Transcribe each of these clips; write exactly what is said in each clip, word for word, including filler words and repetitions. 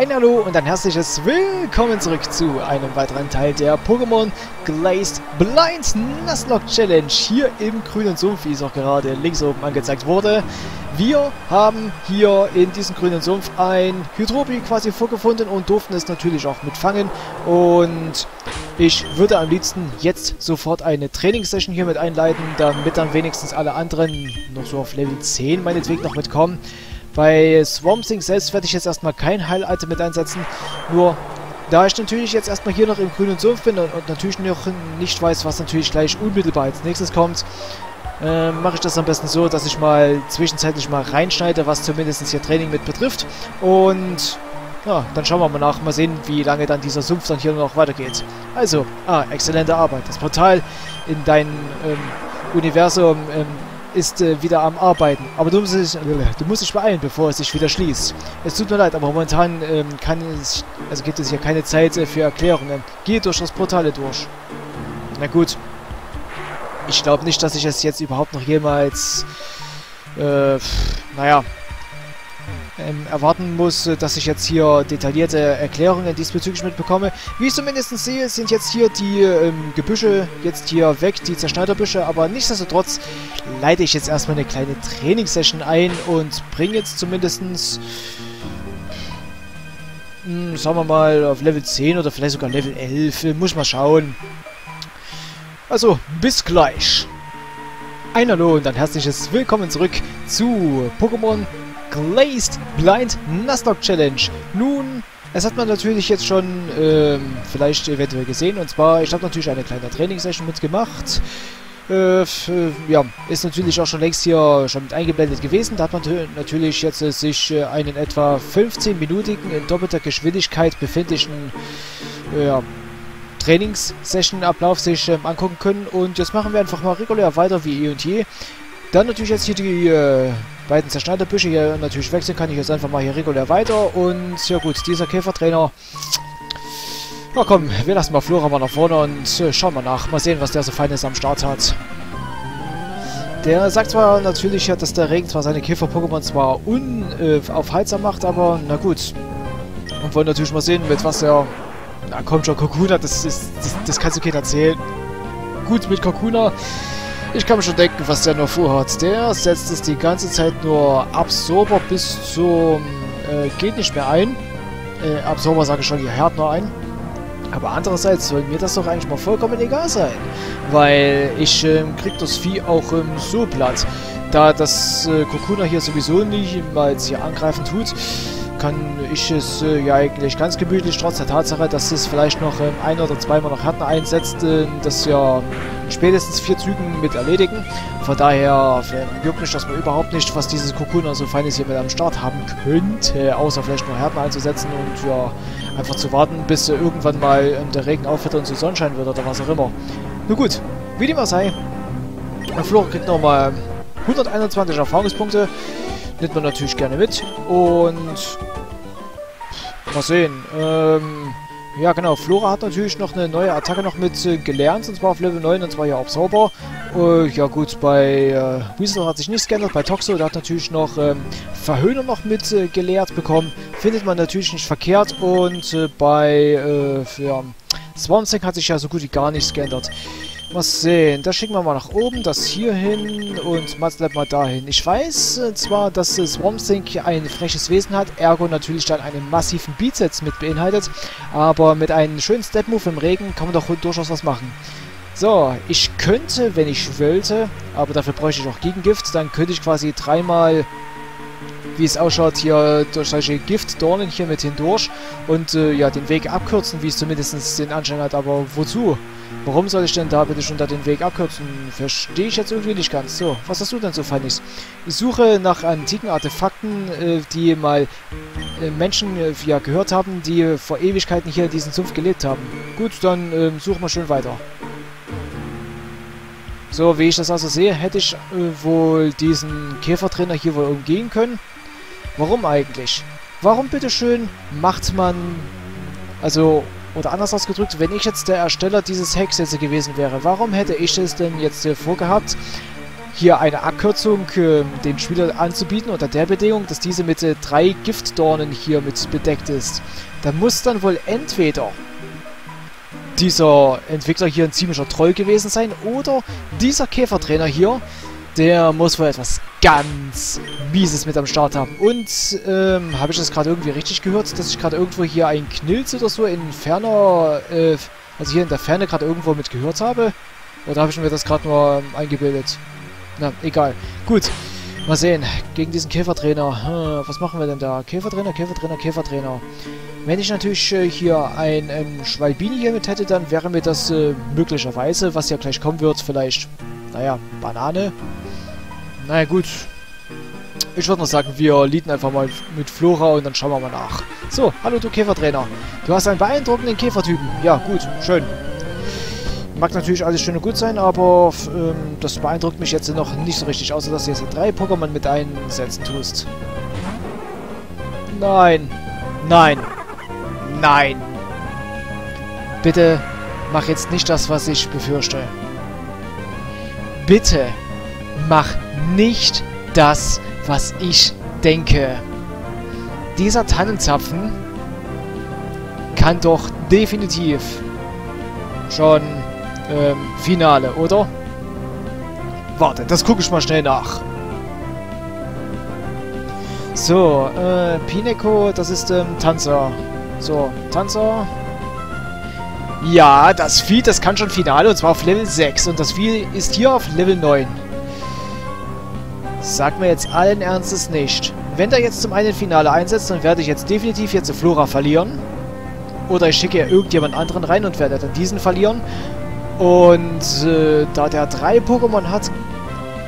Ein Hallo und ein herzliches Willkommen zurück zu einem weiteren Teil der Pokémon Glazed Blind Nuzlocke Challenge hier im grünen Sumpf, wie es auch gerade links oben angezeigt wurde. Wir haben hier in diesem grünen Sumpf ein Hydropi quasi vorgefunden und durften es natürlich auch mitfangen. Und ich würde am liebsten jetzt sofort eine Trainingssession hier mit einleiten, damit dann wenigstens alle anderen noch so auf Level zehn meinetwegen noch mitkommen. Bei Swarmsink selbst werde ich jetzt erstmal kein Heil-Item mit einsetzen, nur da ich natürlich jetzt erstmal hier noch im grünen Sumpf bin und, und natürlich noch nicht weiß, was natürlich gleich unmittelbar als nächstes kommt, äh, mache ich das am besten so, dass ich mal zwischenzeitlich mal reinschneide, was zumindest hier Training mit betrifft. Und ja, dann schauen wir mal nach, mal sehen, wie lange dann dieser Sumpf dann hier noch weitergeht. Also, ah, exzellente Arbeit. Das Portal in dein ähm, Universum ähm, ist äh, wieder am Arbeiten. Aber du musst, dich, du musst dich beeilen, bevor es sich wieder schließt. Es tut mir leid, aber momentan ähm, kann es, also gibt es hier keine Zeit äh, für Erklärungen. Geh durch das Portal durch. Na gut. Ich glaube nicht, dass ich es jetzt überhaupt noch jemals äh, naja ähm, erwarten muss, dass ich jetzt hier detaillierte Erklärungen diesbezüglich mitbekomme. Wie ich zumindest sehe, sind jetzt hier die ähm, Gebüsche jetzt hier weg, die Zerschneiderbüsche, aber nichtsdestotrotz leite ich jetzt erstmal eine kleine Trainingssession ein und bringe jetzt zumindest, mh, sagen wir mal, auf Level zehn oder vielleicht sogar Level elf, muss mal schauen. Also, bis gleich. Ein Hallo und ein herzliches Willkommen zurück zu Pokémon Glazed Blind Nuzlocke Challenge. Nun, es hat man natürlich jetzt schon ähm, vielleicht eventuell gesehen. Und zwar, ich habe natürlich eine kleine Trainingssession mitgemacht. Äh, ja, ist natürlich auch schon längst hier schon mit eingeblendet gewesen. Da hat man natürlich jetzt äh, sich äh, einen etwa fünfzehnminütigen in doppelter Geschwindigkeit befindlichen ja, Trainingssession-Ablauf sich ähm, angucken können. Und jetzt machen wir einfach mal regulär weiter wie eh und je. Dann natürlich jetzt hier die äh, beiden Zerschneiderbüsche hier natürlich wechseln. Kann ich jetzt einfach mal hier regulär weiter. Und ja gut, dieser Käfertrainer. Na komm, wir lassen mal Flora mal nach vorne und äh, schauen mal nach. Mal sehen, was der so Feines am Start hat. Der sagt zwar natürlich, ja, dass der Regen zwar seine Käfer-Pokémon zwar unaufhaltsam äh, macht, aber na gut. Und wollen natürlich mal sehen, mit was der... Na komm schon, Kokuna, das ist, das, das kannst du keiner erzählen. Gut, mit Kokuna, ich kann mir schon denken, was der noch vorhat. Der setzt es die ganze Zeit nur Absorber bis zum... Äh, geht nicht mehr ein. Äh, Absorber sage ich schon, ihr Herd nur ein. Aber andererseits soll mir das doch eigentlich mal vollkommen egal sein. Weil ich äh, krieg das Vieh auch ähm, so platt. Da das äh, Kokuna hier sowieso niemals hier angreifen tut... kann ich es äh, ja eigentlich ganz gemütlich, trotz der Tatsache, dass es vielleicht noch ähm, ein oder zweimal noch Härten einsetzt, äh, das ja spätestens vier Zügen mit erledigen. Von daher juckt mich das mal überhaupt nicht, was dieses Kokuna so Feines hier mit am Start haben könnte, außer vielleicht nur Härten einzusetzen und ja einfach zu warten, bis äh, irgendwann mal ähm, der Regen aufhört und so Sonnenschein wird oder was auch immer. Nun gut, wie dem auch sei, der Flora kriegt nochmal hunderteinundzwanzig Erfahrungspunkte, nimmt man natürlich gerne mit und... Mal sehen. Ähm, ja genau, Flora hat natürlich noch eine neue Attacke noch mit äh, gelernt, und zwar auf Level neun, und zwar ja Absorber. Äh, ja gut, bei äh, Wiesel hat sich nichts geändert, bei Toxo, der hat natürlich noch ähm, Verhöhner noch mit äh, gelehrt bekommen. Findet man natürlich nicht verkehrt, und äh, bei äh, für Swansea hat sich ja so gut wie gar nichts geändert. Mal sehen, das schicken wir mal nach oben, das hier hin und Mats bleibt mal dahin. Ich weiß äh, zwar, dass äh, Swarmsink ein freches Wesen hat, ergo natürlich dann einen massiven Bizeps mit beinhaltet, aber mit einem schönen Step-Move im Regen kann man doch durchaus was machen. So, ich könnte, wenn ich wollte, aber dafür bräuchte ich auch Gegengift, dann könnte ich quasi dreimal, wie es ausschaut, hier durch solche Giftdornen hier mit hindurch und äh, ja den Weg abkürzen, wie es zumindest den Anschein hat, aber wozu? Warum soll ich denn da bitte schon da den Weg abkürzen? Verstehe ich jetzt irgendwie nicht ganz. So, was hast du denn so Feines? Ich suche nach antiken Artefakten, äh, die mal äh, Menschen äh, ja, gehört haben, die äh, vor Ewigkeiten hier in diesem Sumpf gelebt haben. Gut, dann äh, suchen wir schön weiter. So, wie ich das also sehe, hätte ich äh, wohl diesen Käfertrainer hier wohl umgehen können. Warum eigentlich? Warum bitteschön macht man... Also... Oder anders ausgedrückt, wenn ich jetzt der Ersteller dieses Hexes gewesen wäre, warum hätte ich es denn jetzt hier vorgehabt, hier eine Abkürzung äh, den Spielern anzubieten, unter der Bedingung, dass diese mit äh, drei Giftdornen hier mit bedeckt ist. Da muss dann wohl entweder dieser Entwickler hier ein ziemlicher Troll gewesen sein oder dieser Käfertrainer hier, der muss wohl etwas ganz Mieses mit am Start haben. Und ähm, habe ich das gerade irgendwie richtig gehört, dass ich gerade irgendwo hier einen Knilz oder so in ferner, äh, also hier in der Ferne gerade irgendwo mit gehört habe? Oder habe ich mir das gerade nur ähm, eingebildet? Na, egal. Gut, mal sehen. Gegen diesen Käfertrainer. Hm, was machen wir denn da? Käfertrainer, Käfertrainer, Käfertrainer. Wenn ich natürlich äh, hier ein ähm, Schwalbini hier mit hätte, dann wäre mir das äh, möglicherweise, was ja gleich kommen wird, vielleicht, naja, Banane. Naja, gut. Ich würde noch sagen, wir leaden einfach mal mit Flora und dann schauen wir mal nach. So, hallo du Käfertrainer. Du hast einen beeindruckenden Käfertypen. Ja, gut, schön. Mag natürlich alles schön und gut sein, aber ähm, das beeindruckt mich jetzt noch nicht so richtig, außer dass du jetzt hier drei Pokémon mit einsetzen tust. Nein. Nein. Nein. Bitte mach jetzt nicht das, was ich befürchte. Bitte mach nicht das, was ich denke. Dieser Tannenzapfen kann doch definitiv schon... Ähm, Finale, oder? Warte, das gucke ich mal schnell nach. So, äh, Pineco, das ist, ähm, Tanzer. So, Tanzer. Ja, das Vieh, das kann schon Finale, und zwar auf Level sechs. Und das Vieh ist hier auf Level neun. Sag mir jetzt allen Ernstes nicht. Wenn der jetzt zum einen Finale einsetzt, dann werde ich jetzt definitiv jetzt Flora verlieren. Oder ich schicke ja irgendjemand anderen rein und werde dann diesen verlieren. Und äh, da der drei Pokémon hat,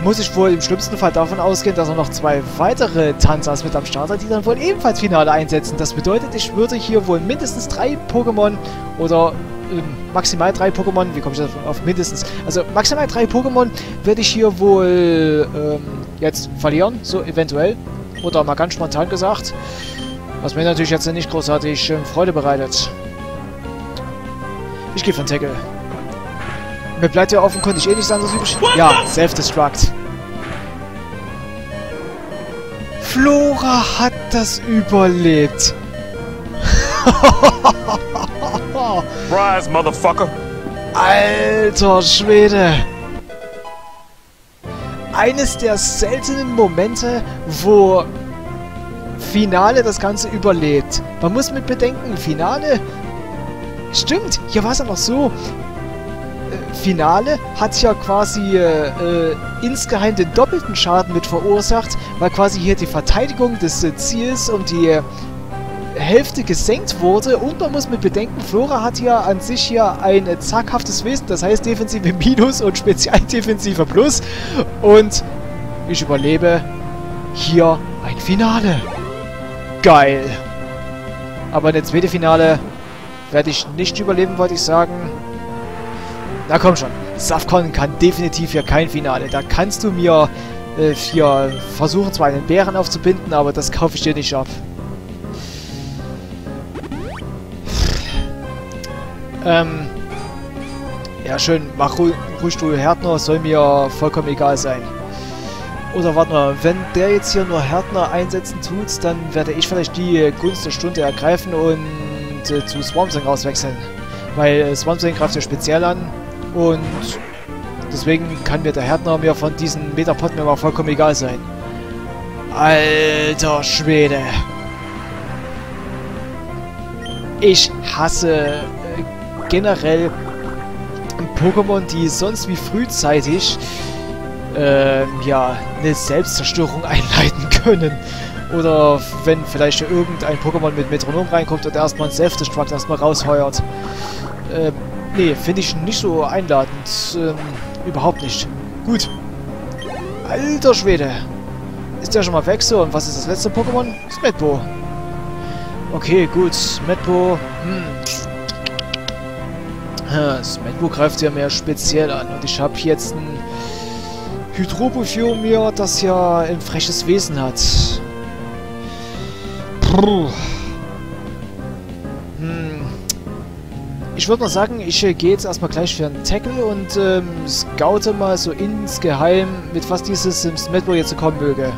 muss ich wohl im schlimmsten Fall davon ausgehen, dass er noch zwei weitere Tanzas mit am Start hat, die dann wohl ebenfalls Finale einsetzen. Das bedeutet, ich würde hier wohl mindestens drei Pokémon oder äh, maximal drei Pokémon, wie komme ich jetzt auf mindestens, also maximal drei Pokémon werde ich hier wohl ähm, jetzt verlieren, so eventuell, oder mal ganz spontan gesagt, was mir natürlich jetzt nicht großartig äh, Freude bereitet. Ich gehe von Tackle. Mir bleibt ja offenkundig eh nichts anderes übrig. Ja, Self-Destruct. Flora hat das überlebt. Surprise, Motherfucker. Alter Schwede. Eines der seltenen Momente, wo Finale das Ganze überlebt. Man muss mit bedenken, Finale... Stimmt, hier war es aber so... Finale hat ja quasi äh, äh, insgeheim den doppelten Schaden mit verursacht, weil quasi hier die Verteidigung des äh, Ziels um die äh, Hälfte gesenkt wurde. Und man muss mit bedenken, Flora hat ja an sich hier ein äh, zaghaftes Wesen, das heißt defensive Minus und spezialdefensive Plus. Und ich überlebe hier ein Finale. Geil. Aber eine zweite Finale werde ich nicht überleben, wollte ich sagen. Na komm schon, Safcon kann definitiv hier kein Finale. Da kannst du mir äh, hier versuchen, zwar einen Bären aufzubinden, aber das kaufe ich dir nicht ab. Ähm. Ja, schön, mach ru ruhig du Härtner, soll mir vollkommen egal sein. Oder warte mal, wenn der jetzt hier nur Härtner einsetzen tut, dann werde ich vielleicht die Gunst der Stunde ergreifen und äh, zu Swarmsink auswechseln. Weil äh, Swansea greift ja speziell an. Und deswegen kann mir der Härtner mir von diesem Metapod mir mal vollkommen egal sein. Alter Schwede. Ich hasse äh, generell Pokémon, die sonst wie frühzeitig äh, ja, eine Selbstzerstörung einleiten können. Oder wenn vielleicht irgendein Pokémon mit Metronom reinkommt und erstmal ein Self-Destruct erstmal rausheuert. Ähm, nee, finde ich nicht so einladend. Ähm, überhaupt nicht. Gut. Alter Schwede. Ist der schon mal weg so? Und was ist das letzte Pokémon? Smettbo. Okay, gut. Smettbo. Hm. Smettbo greift ja mehr speziell an. Und ich habe jetzt ein Hydropi für mir, das ja ein freches Wesen hat. Hm. Ich würde mal sagen, ich äh, gehe jetzt erstmal gleich für einen Tackle und ähm, scoute mal so insgeheim, mit was dieses Sims Metro jetzt so kommen möge.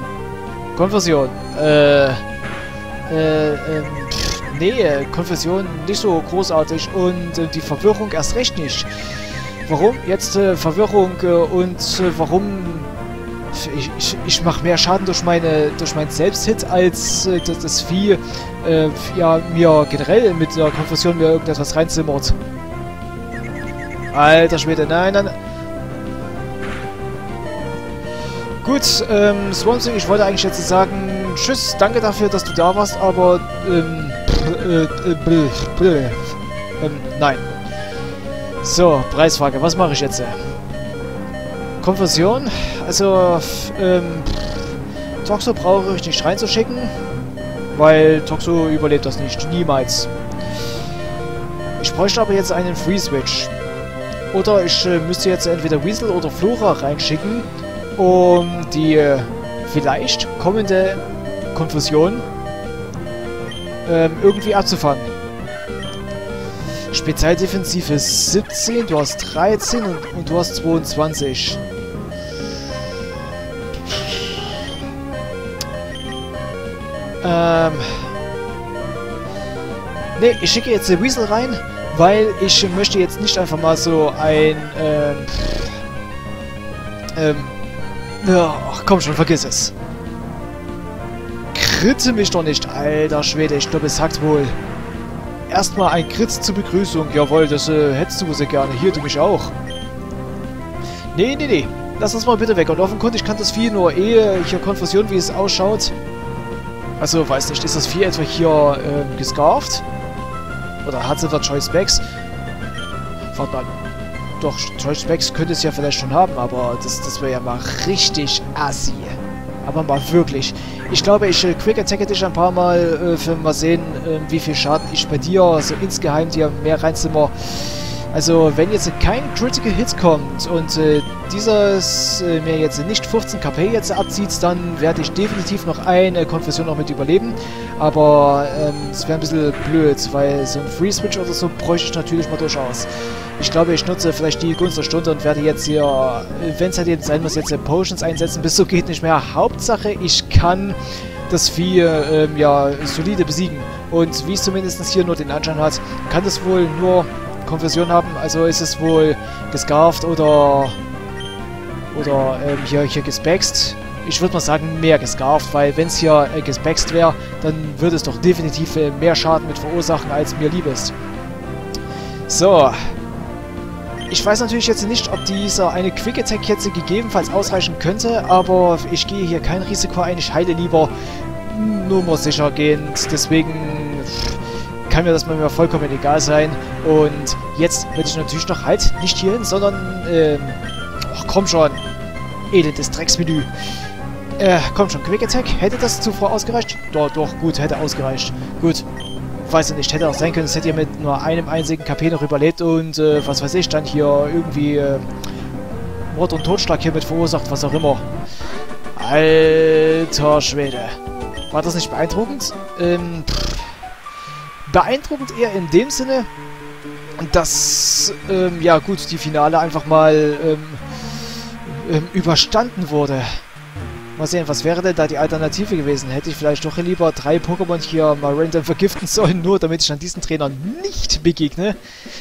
Konfusion. Äh, äh, äh, pff, nee, Konfusion nicht so großartig und äh, die Verwirrung erst recht nicht. Warum jetzt äh, Verwirrung äh, und äh, warum... Ich, ich, ich mache mehr Schaden durch meine durch meinen Selbsthit, als äh, das, das Vieh äh, ja, mir generell mit der Konfusion mir irgendetwas reinzimmert. Alter Schwede, nein, nein. Gut, ähm, Swansea, ich wollte eigentlich jetzt sagen, tschüss, danke dafür, dass du da warst, aber, ähm, äh, äh, ähm, nein. So, Preisfrage, was mache ich jetzt? Konfusion, also, ähm, Toxo brauche ich nicht reinzuschicken, weil Toxo überlebt das nicht, niemals. Ich bräuchte aber jetzt einen Free-Switch. Oder ich äh, müsste jetzt entweder Wiesel oder Flora reinschicken, um die äh, vielleicht kommende Konfusion ähm, irgendwie abzufangen. Spezialdefensive siebzehn, du hast dreizehn und, und du hast zweiundzwanzig. Ähm. Ne, ich schicke jetzt den Wiesel rein, weil ich möchte jetzt nicht einfach mal so ein. Ähm. Ähm. Ja, komm schon, vergiss es. Kritte mich doch nicht, alter Schwede, ich glaube, es hackt wohl. Erstmal ein Crit zur Begrüßung. Jawohl, das äh, hättest du sehr gerne. Hier, du mich auch. Nee, nee, nee. Lass uns mal bitte weg. Und offenkundig kann das Vieh nur eh hier Konfusion, wie es ausschaut. Also, weiß nicht. Ist das Vieh etwa hier ähm, gescarft? Oder hat es etwa Choice Bags? Warte mal. Doch, Choice Bags könnte es ja vielleicht schon haben, aber das, das wäre ja mal richtig assi. Aber mal wirklich. Ich glaube, ich äh, quick-attacke dich ein paar Mal, äh, für mal sehen, äh, wie viel Schaden ich bei dir, also insgeheim dir mehr reinzimmer. Also, wenn jetzt äh, kein Critical Hit kommt und äh, dieses äh, mir jetzt äh, nicht fünfzehn KP jetzt äh, abzieht, dann werde ich definitiv noch eine Konfusion noch mit überleben. Aber es ähm, wäre ein bisschen blöd, weil so ein Free-Switch oder so bräuchte ich natürlich mal durchaus. Ich glaube, ich nutze vielleicht die Gunst der Stunde und werde jetzt hier, wenn es halt jetzt sein muss, jetzt Potions einsetzen. Bis so geht nicht mehr. Hauptsache, ich kann das Vieh ähm, ja solide besiegen. Und wie es zumindest hier nur den Anschein hat, kann das wohl nur Konfusion haben. Also ist es wohl gescarft oder oder ähm, hier, hier gespext. Ich würde mal sagen, mehr gescarft, weil wenn es hier äh, gespext wäre, dann würde es doch definitiv äh, mehr Schaden mit verursachen, als mir lieb ist. So. Ich weiß natürlich jetzt nicht, ob dieser eine Quick Attack jetzt gegebenenfalls ausreichen könnte, aber ich gehe hier kein Risiko ein, ich heile lieber nur mal sicher gehend, deswegen kann mir das mal vollkommen egal sein. Und jetzt werde ich natürlich noch halt nicht hier hin, sondern, ähm, ach komm schon, elendes Drecksmenü. Äh, komm schon, Quick Attack, hätte das zuvor ausgereicht? Doch, doch, gut, hätte ausgereicht, gut. Weiß ich nicht, hätte auch sein können, es hätte ihr mit nur einem einzigen K P noch überlebt und äh, was weiß ich, dann hier irgendwie äh, Mord und Totschlag hiermit verursacht, was auch immer. Alter Schwede. War das nicht beeindruckend? Ähm, beeindruckend eher in dem Sinne, dass, ähm, ja gut, die Finale einfach mal ähm, überstanden wurde. Mal sehen, was wäre denn da die Alternative gewesen? Hätte ich vielleicht doch lieber drei Pokémon hier mal random vergiften sollen, nur damit ich an diesen Trainer nicht begegne?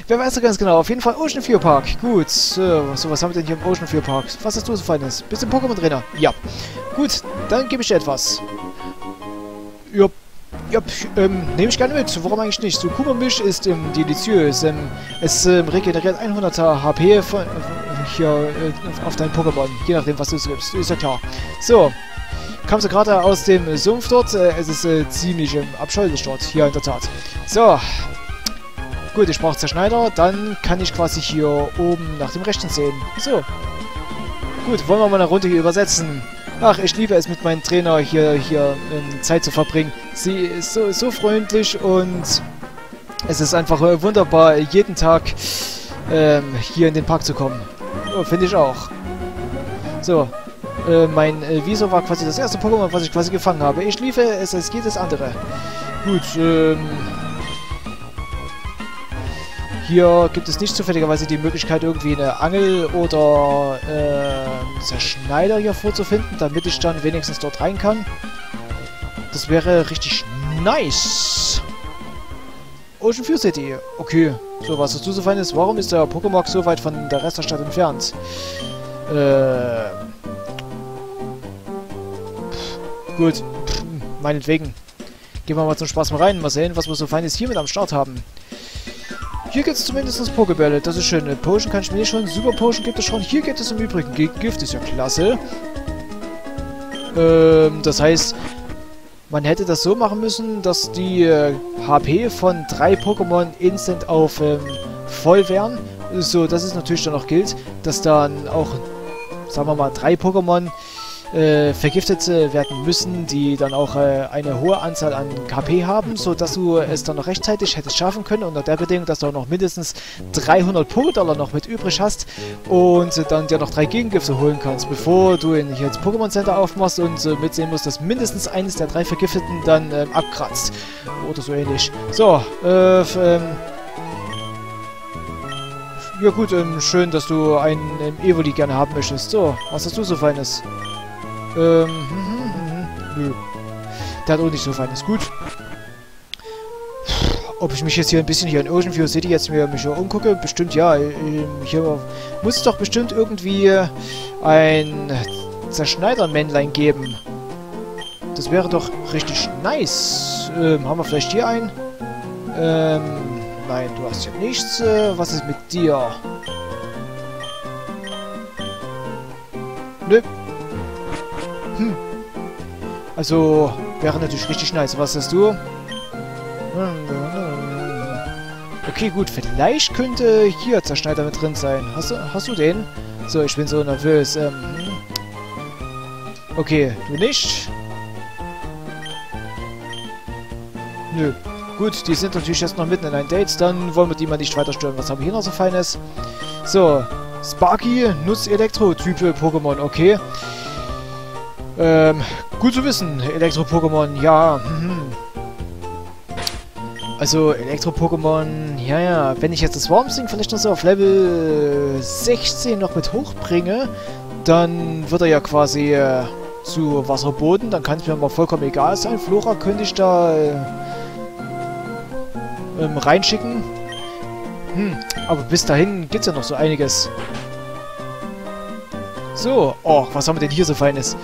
Wer weiß doch ganz genau. Auf jeden Fall Ocean View Park. Gut. So, was haben wir denn hier im Ocean View Park? Was hast du so Feines? Bist du ein Pokémon-Trainer? Ja. Gut, dann gebe ich dir etwas. Jupp. Jupp. Ähm, nehme ich gerne mit. Warum eigentlich nicht? So, Kubamisch ist ähm, deliziös. Ähm, es ähm, regeneriert hundert HP von... Äh, hier äh, auf dein Pokémon, je nachdem, was du es gibst, ist ja klar. So, kamst du gerade aus dem Sumpf dort, äh, es ist äh, ziemlich ähm, abscheulich dort, hier in der Tat. So, gut, ich brauche Zerschneider, dann kann ich quasi hier oben nach dem Rechten sehen. So, gut, wollen wir mal eine Runde hier übersetzen. Ach, ich liebe es, mit meinem Trainer hier, hier ähm, Zeit zu verbringen. Sie ist so, so freundlich und es ist einfach äh, wunderbar, jeden Tag ähm, hier in den Park zu kommen. Oh, finde ich auch. So, äh, mein äh, Wiso war quasi das erste Pokémon, was ich quasi gefangen habe. Ich liefe es als jedes andere. Gut, ähm... Hier gibt es nicht zufälligerweise die Möglichkeit, irgendwie eine Angel oder äh, Zerschneider hier vorzufinden, damit ich dann wenigstens dort rein kann. Das wäre richtig nice. Ocean View City. Okay. So, was dazu so fein ist, warum ist der Pokémon so weit von der Rest der Stadt entfernt? Äh. Pff, gut. Pff, meinetwegen. Gehen wir mal zum Spaß mal rein. Mal sehen, was wir so feines hier mit am Start haben. Hier gibt es zumindest Pokébälle, das ist schön. Potion kann ich mir nicht schon, Super Potion gibt es schon. Hier gibt es im Übrigen Gift, ist ja klasse. Ähm, das heißt, man hätte das so machen müssen, dass die äh, H P von drei Pokémon instant auf ähm, voll wären. So, dass es natürlich dann auch gilt, dass dann auch, sagen wir mal, drei Pokémon äh, vergiftet äh, werden müssen, die dann auch äh, eine hohe Anzahl an K P haben, sodass du es dann noch rechtzeitig hättest schaffen können, unter der Bedingung, dass du auch noch mindestens dreihundert Pokédollar noch mit übrig hast und äh, dann dir noch drei Gegengifte holen kannst, bevor du in, hier ins Pokémon Center aufmachst und äh, mitsehen musst, dass mindestens eines der drei Vergifteten dann äh, abkratzt. Oder so ähnlich. So, äh, ähm... ja gut, ähm, schön, dass du einen ähm, Evoli gerne haben möchtest. So, was hast du so Feines? Ähm, mh, mh, mh, nö. Der hat auch nicht so Feines. Gut. Ob ich mich jetzt hier ein bisschen hier in Ocean View City jetzt mir mich hier umgucke? Bestimmt ja. Ähm, hier muss es doch bestimmt irgendwie ein Zerschneidermännlein geben. Das wäre doch richtig nice. Ähm, haben wir vielleicht hier einen? Ähm... Nein, du hast hier nichts. Was ist mit dir? Nö. Hm. Also, wäre natürlich richtig nice. Was hast du? Okay, gut. Vielleicht könnte hier Zerschneider mit drin sein. Hast du, hast du den? So, ich bin so nervös. Ähm. Okay, du nicht? Nö. Gut, die sind natürlich jetzt noch mitten in ein Date, dann wollen wir die mal nicht weiter stören. Was haben wir hier noch so Feines? So, Sparky nutzt Elektro-Typ-Pokémon, okay. Ähm, gut zu wissen, Elektro-Pokémon, ja. Mhm. Also, Elektro-Pokémon, ja, ja. Wenn ich jetzt das Warm-Sing vielleicht noch so auf Level sechzehn noch mit hochbringe, dann wird er ja quasi äh, zu Wasserboden, dann kann es mir mal vollkommen egal sein. Flora könnte ich da... Äh, reinschicken. Hm, aber bis dahin gibt es ja noch so einiges. So, oh, was haben wir denn hier so Feines?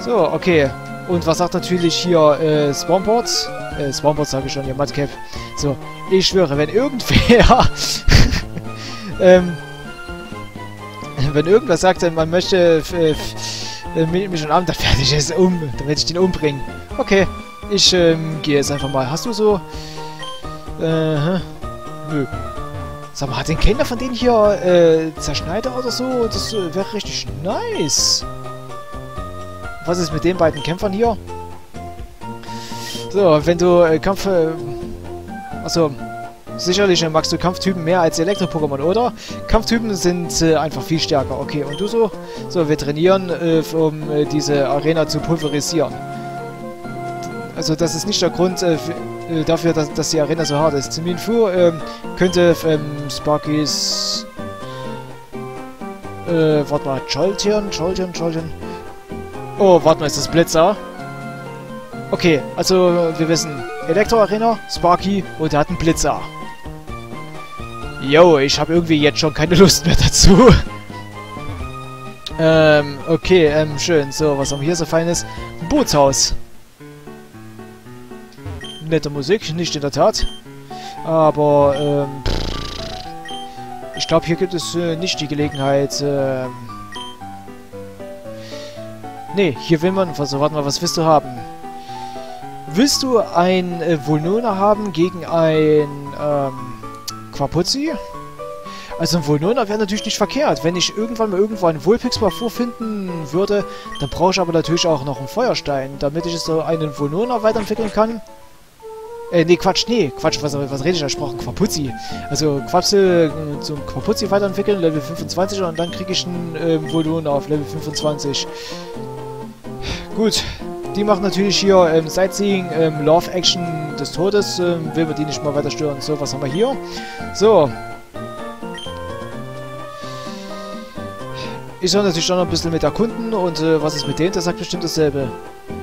So, okay. Und was sagt natürlich hier äh, Swampert? Äh, Swampert sage ich schon, ja, Mudcap. So, ich schwöre, wenn irgendwer... ähm, wenn irgendwer sagt, man möchte mich schon abends, dann werde ich es um. Dann werde ich den umbringen. Okay. Ich ähm, gehe jetzt einfach mal. Hast du so... Äh, nö. Sag mal, hat denn keiner von denen hier äh, Zerschneider oder so? Das äh, wäre richtig nice. Was ist mit den beiden Kämpfern hier? So, wenn du äh, Kampf... Äh, achso. Sicherlich äh, magst du Kampftypen mehr als Elektro-Pokémon, oder? Kampftypen sind äh, einfach viel stärker. Okay, und du so? So, wir trainieren, äh, um äh, diese Arena zu pulverisieren. Also das ist nicht der Grund äh, äh, dafür, dass, dass die Arena so hart ist. Zimin Fu ähm, könnte ähm, Sparkys... Äh, warte mal, Jolteon, Jolteon, Jolteon... Oh, warte mal, ist das Blitzer? Okay, also wir wissen, Elektro-Arena, Sparky und er hat einen Blitzer. Yo, ich habe irgendwie jetzt schon keine Lust mehr dazu. ähm, okay, ähm, schön. So, was haben wir hier so Feines? Ein Bootshaus. Nette Musik, nicht in der Tat. Aber, ähm, ich glaube, hier gibt es äh, nicht die Gelegenheit, ähm... Ne, hier will man... Also, warte mal, was willst du haben? Willst du ein äh, Vulnona haben gegen ein, ähm... Quapuzzi? Also ein Vulnona wäre natürlich nicht verkehrt. Wenn ich irgendwann mal irgendwo einen Vulpix mal vorfinden würde, dann brauche ich aber natürlich auch noch einen Feuerstein, damit ich so einen Vulnona weiterentwickeln kann. Äh, nee, Quatsch, nee, Quatsch, was, was rede ich da? Ich brauche einen Quapuzzi. Also, Quapsel zum Quapuzzi weiterentwickeln, Level fünfundzwanzig, und dann kriege ich einen ähm, Vulpix auf Level fünfundzwanzig. Gut, Die macht natürlich hier ähm, Sightseeing, ähm, Love Action des Todes. Ähm, will wir die nicht mal weiter stören. So, was haben wir hier? So. Ich soll natürlich schon noch ein bisschen mit erkunden und äh, was ist mit denen? Das sagt bestimmt dasselbe.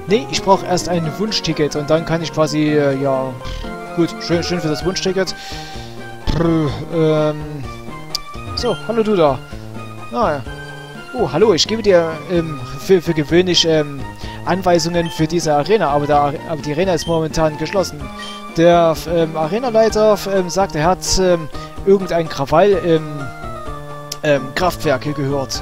Nee, ich brauche erst ein Wunschticket und dann kann ich quasi, äh, ja, gut, schön, schön für das Wunschticket. Brr, ähm, so, hallo du da. Ah, ja. Oh, hallo, ich gebe dir ähm, für, für gewöhnlich ähm, Anweisungen für diese Arena, aber, der, aber die Arena ist momentan geschlossen. Der ähm, Arenaleiter ähm, sagt, er hat ähm, irgendein Krawall im ähm, Kraftwerk gehört.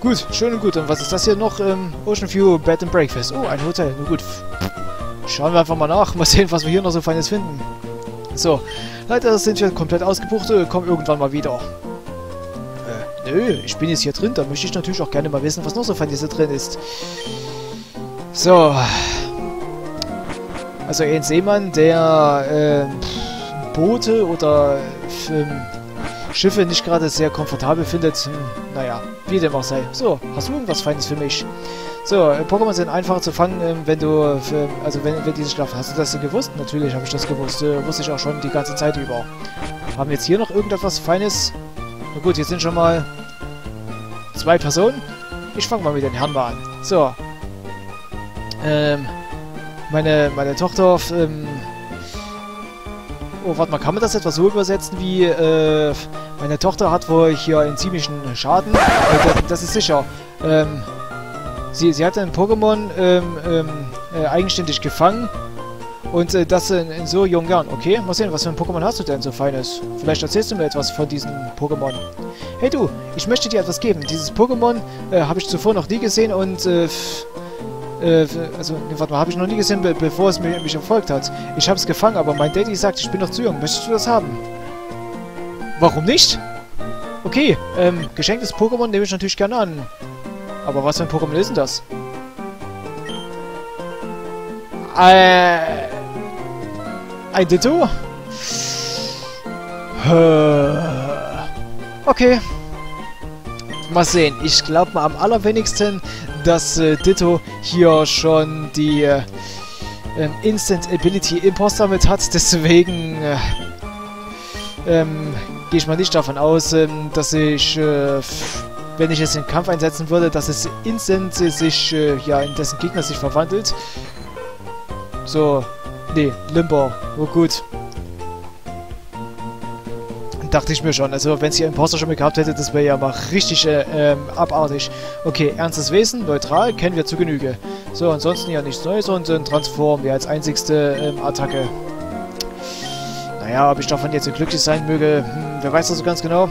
Gut, schön und gut. Und was ist das hier noch? Ähm, Ocean View Bed and Breakfast. Oh, ein Hotel. Na gut. Schauen wir einfach mal nach. Mal sehen, was wir hier noch so Feines finden. So. Leider sind wir komplett ausgebucht. Kommen irgendwann mal wieder. Äh, nö. Ich bin jetzt hier drin. Da möchte ich natürlich auch gerne mal wissen, was noch so Feines hier drin ist. So. Also ein Seemann, der äh, Boote oder ähm, Schiffe nicht gerade sehr komfortabel findet. Hm, naja. Wie dem auch sei. So, hast du irgendwas Feines für mich? So, äh, Pokémon sind einfacher zu fangen, ähm, wenn du, für, also wenn, wenn diese schlafen. Hast du das denn gewusst? Natürlich habe ich das gewusst. Äh, wusste ich auch schon die ganze Zeit über. Haben wir jetzt hier noch irgendetwas Feines? Na gut, jetzt sind schon mal zwei Personen. Ich fange mal mit den Herren an. So. Ähm, meine, meine Tochter, ähm, oh, warte mal, kann man das etwa so übersetzen wie, äh, meine Tochter hat wohl hier einen ziemlichen Schaden. Das, das ist sicher. Ähm, sie, sie hat einen Pokémon ähm, ähm, äh, eigenständig gefangen. Und äh, das in, in so jungen Jahren. Okay, mal sehen, was für ein Pokémon hast du denn so Feines? Vielleicht erzählst du mir etwas von diesem Pokémon. Hey du, ich möchte dir etwas geben. Dieses Pokémon äh, habe ich zuvor noch nie gesehen und... Äh, Äh, also, ne, warte mal, habe ich noch nie gesehen, be bevor es mich, mich erfolgt hat. Ich habe es gefangen, aber mein Daddy sagt, ich bin noch zu jung. Möchtest du das haben? Warum nicht? Okay, ähm, geschenktes Pokémon nehme ich natürlich gerne an. Aber was für ein Pokémon ist denn das? Äh... Ein Ditto? Okay. Mal sehen. Ich glaube mal am allerwenigsten... dass äh, Ditto hier schon die äh, Instant Ability Imposter mit hat. Deswegen äh, ähm, gehe ich mal nicht davon aus, ähm, dass ich, äh, wenn ich es in den Kampf einsetzen würde, dass es instant sich, äh, ja, in dessen Gegner sich verwandelt. So, nee, Limbo, oh gut. Dachte ich mir schon. Also, wenn es hier Imposter schon mal gehabt hätte, das wäre ja mal richtig äh, ähm, abartig. Okay, ernstes Wesen, neutral, kennen wir zu Genüge. So, ansonsten ja nichts Neues und äh, Transform, ja, als einzigste ähm, Attacke. Naja, ob ich davon jetzt so glücklich sein möge, hm, wer weiß das so ganz genau.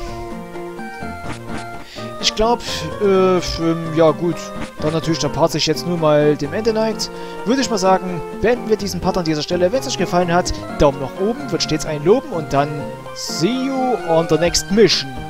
Ich glaube, äh, ähm, ja gut, dann natürlich der Part sich jetzt nur mal dem Ende neigt. Würde ich mal sagen, beenden wir diesen Part an dieser Stelle. Wenn es euch gefallen hat, Daumen nach oben, wird stets ein Loben und dann see you on the next mission.